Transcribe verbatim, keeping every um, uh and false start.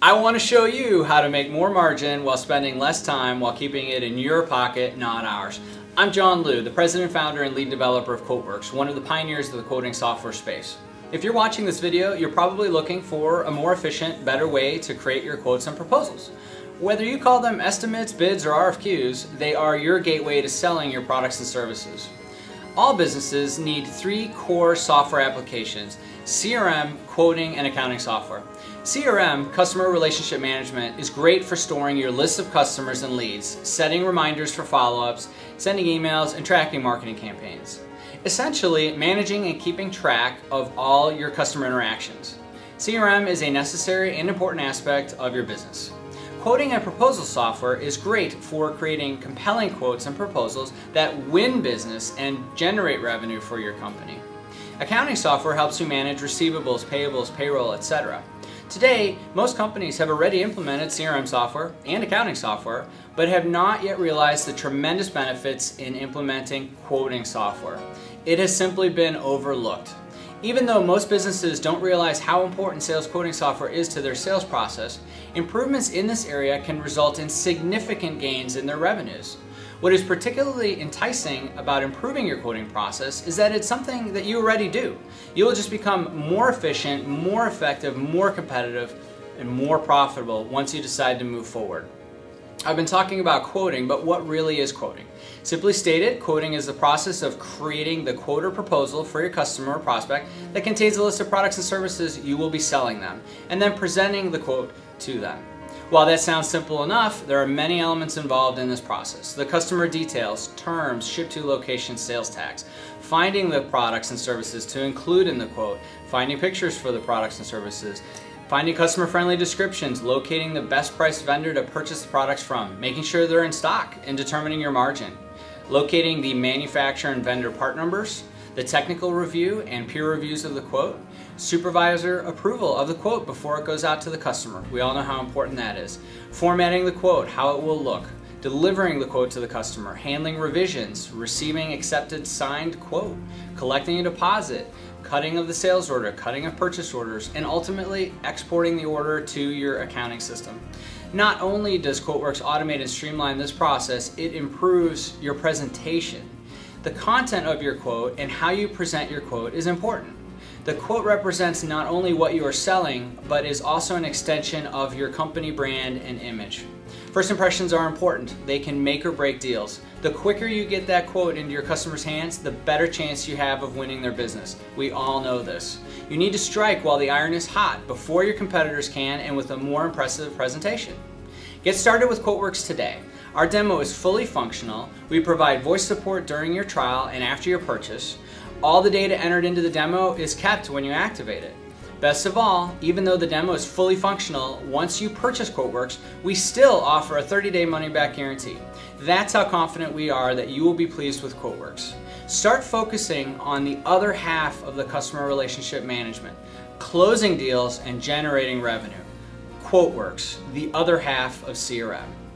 I want to show you how to make more margin while spending less time, while keeping it in your pocket, not ours. I'm John Lewe, the president, founder, and lead developer of QuoteWerks, one of the pioneers of the quoting software space. If you're watching this video, you're probably looking for a more efficient, better way to create your quotes and proposals. Whether you call them estimates, bids, or R F Qs, they are your gateway to selling your products and services. All businesses need three core software applications: C R M, quoting, and accounting software. C R M, customer relationship management, is great for storing your list of customers and leads, setting reminders for follow-ups, sending emails, and tracking marketing campaigns. Essentially, managing and keeping track of all your customer interactions. C R M is a necessary and important aspect of your business. Quoting and proposal software is great for creating compelling quotes and proposals that win business and generate revenue for your company. Accounting software helps you manage receivables, payables, payroll, et cetera. Today, most companies have already implemented C R M software and accounting software, but have not yet realized the tremendous benefits in implementing quoting software. It has simply been overlooked. Even though most businesses don't realize how important sales quoting software is to their sales process, improvements in this area can result in significant gains in their revenues. What is particularly enticing about improving your quoting process is that it's something that you already do. You will just become more efficient, more effective, more competitive, and more profitable once you decide to move forward. I've been talking about quoting, but what really is quoting? Simply stated, quoting is the process of creating the quote or proposal for your customer or prospect that contains a list of products and services you will be selling them, and then presenting the quote to them. While that sounds simple enough, there are many elements involved in this process: the customer details, terms, ship-to location, sales tax, finding the products and services to include in the quote, finding pictures for the products and services, finding customer-friendly descriptions, locating the best price vendor to purchase the products from, making sure they're in stock, and determining your margin. Locating the manufacturer and vendor part numbers, the technical review and peer reviews of the quote, supervisor approval of the quote before it goes out to the customer. We all know how important that is. Formatting the quote, how it will look, delivering the quote to the customer, handling revisions, receiving accepted signed quote, collecting a deposit, cutting of the sales order, cutting of purchase orders, and ultimately exporting the order to your accounting system. Not only does QuoteWerks automate and streamline this process, it improves your presentation. The content of your quote and how you present your quote is important. The quote represents not only what you are selling, but is also an extension of your company brand and image. First impressions are important. They can make or break deals. The quicker you get that quote into your customer's hands, the better chance you have of winning their business. We all know this. You need to strike while the iron is hot, before your competitors can, and with a more impressive presentation. Get started with QuoteWerks today. Our demo is fully functional. We provide voice support during your trial and after your purchase. All the data entered into the demo is kept when you activate it. Best of all, even though the demo is fully functional, once you purchase QuoteWerks, we still offer a thirty day money-back guarantee. That's how confident we are that you will be pleased with QuoteWerks. Start focusing on the other half of the customer relationship management: closing deals and generating revenue. QuoteWerks, the other half of C R M.